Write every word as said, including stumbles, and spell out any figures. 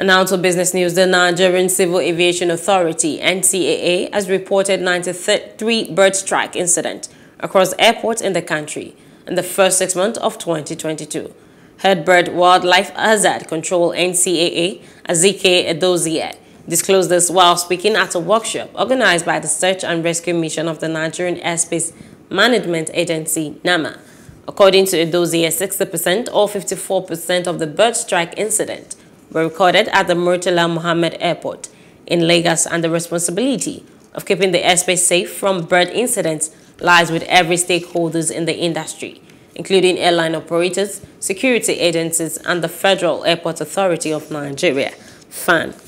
And out of business news, the Nigerian Civil Aviation Authority, N C A A, has reported ninety-three bird strike incidents across airports in the country in the first six months of twenty twenty-two. Head Bird Wildlife Hazard Control N C A A, Azike Edozie, disclosed this while speaking at a workshop organized by the Search and Rescue Mission of the Nigerian Airspace Management Agency, NAMA. According to Edozie, sixty percent or fifty-four percent of the bird strike incident were recorded at the Murtala Mohammed Airport in Lagos, and the responsibility of keeping the airspace safe from bird incidents lies with every stakeholders in the industry, including airline operators, security agencies, and the Federal Airport Authority of Nigeria, FAN.